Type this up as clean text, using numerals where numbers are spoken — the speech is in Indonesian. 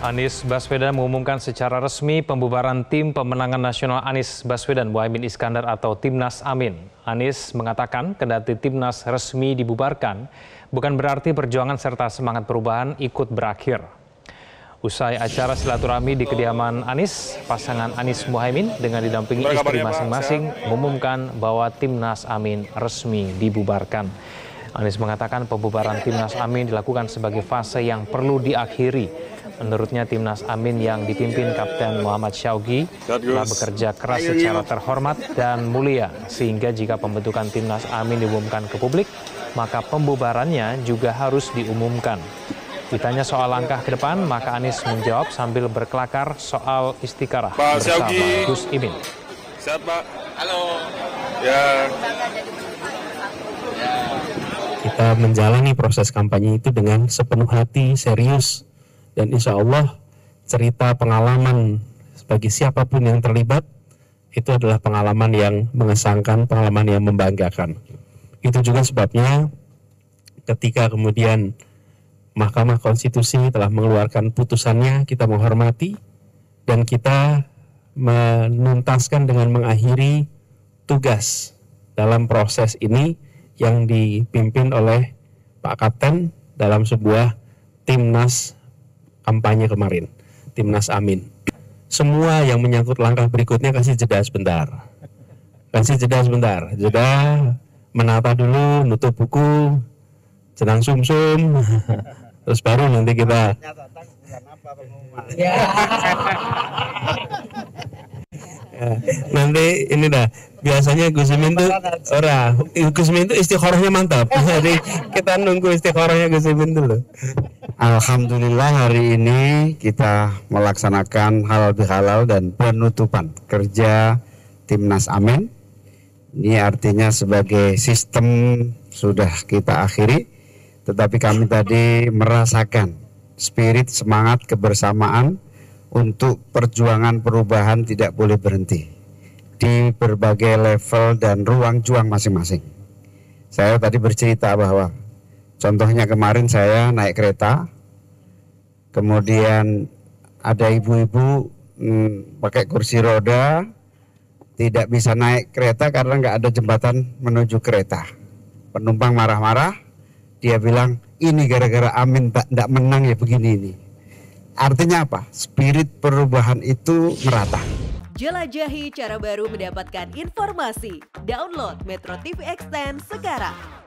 Anies Baswedan mengumumkan secara resmi pembubaran Tim Pemenangan Nasional Anies Baswedan Muhaimin Iskandar atau Timnas Amin. Anies mengatakan kendati Timnas resmi dibubarkan, bukan berarti perjuangan serta semangat perubahan ikut berakhir. Usai acara silaturahmi di kediaman Anies, pasangan Anies Muhaimin dengan didampingi istri masing-masing mengumumkan bahwa Timnas Amin resmi dibubarkan. Anies mengatakan pembubaran Timnas Amin dilakukan sebagai fase yang perlu diakhiri. Menurutnya Timnas Amin yang dipimpin Kapten Muhammad Syauqi telah bekerja keras secara terhormat dan mulia, sehingga jika pembentukan Timnas Amin diumumkan ke publik, maka pembubarannya juga harus diumumkan. Ditanya soal langkah ke depan, maka Anies menjawab sambil berkelakar soal istiqarah Pak bersama Syauqi. Gus Imin. Sehat, Pak. Halo. Ya. Kita menjalani proses kampanye itu dengan sepenuh hati, serius. Dan insya Allah cerita pengalaman bagi siapapun yang terlibat itu adalah pengalaman yang mengesankan, pengalaman yang membanggakan. Itu juga sebabnya ketika kemudian Mahkamah Konstitusi telah mengeluarkan putusannya, kita menghormati dan kita menuntaskan dengan mengakhiri tugas dalam proses ini yang dipimpin oleh Pak Kapten dalam sebuah timnas kampanye kemarin, Timnas Amin. Semua yang menyangkut langkah berikutnya kasih jeda sebentar. Jeda menata dulu, nutup buku, jenang sumsum, terus baru nanti kita. Nanti ini dah. Biasanya Gus Imin tuh istikharahnya mantap. Jadi kita nunggu istikharahnya Gus Imin dulu. Alhamdulillah hari ini kita melaksanakan halal bihalal dan penutupan kerja Timnas Amin. Ini artinya sebagai sistem sudah kita akhiri, tetapi kami tadi merasakan spirit, semangat, kebersamaan untuk perjuangan perubahan tidak boleh berhenti di berbagai level dan ruang juang masing-masing. Saya tadi bercerita bahwa contohnya kemarin saya naik kereta, kemudian ada ibu-ibu pakai kursi roda, tidak bisa naik kereta karena nggak ada jembatan menuju kereta. Penumpang marah-marah, dia bilang, ini gara-gara Amin nggak menang ya begini ini. Artinya apa? Spirit perubahan itu merata. Jelajahi cara baru mendapatkan informasi. Download Metro TV Extend sekarang.